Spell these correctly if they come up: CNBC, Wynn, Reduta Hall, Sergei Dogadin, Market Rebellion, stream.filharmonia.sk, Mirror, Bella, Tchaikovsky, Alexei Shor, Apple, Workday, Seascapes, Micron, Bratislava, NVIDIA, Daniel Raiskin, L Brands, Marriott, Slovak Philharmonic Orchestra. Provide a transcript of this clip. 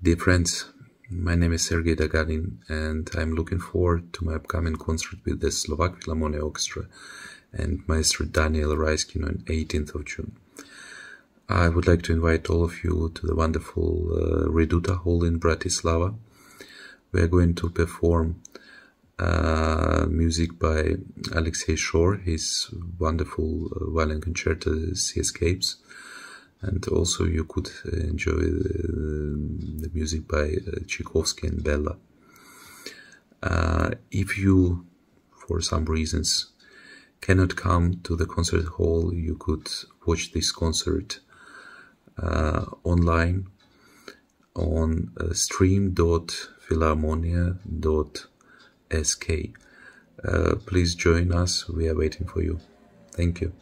Dear friends, my name is Sergei Dogadin and I'm looking forward to my upcoming concert with the Slovak Philharmonic Orchestra and Maestro Daniel Raiskin on 18th of June. I would like to invite all of you to the wonderful Reduta Hall in Bratislava. We are going to perform music by Alexei Shor, his wonderful violin concerto Seascapes. And also you could enjoy the music by Tchaikovsky and Bella. If you, for some reasons, cannot come to the concert hall, you could watch this concert online on stream.filharmonia.sk. Please join us, we are waiting for you. Thank you.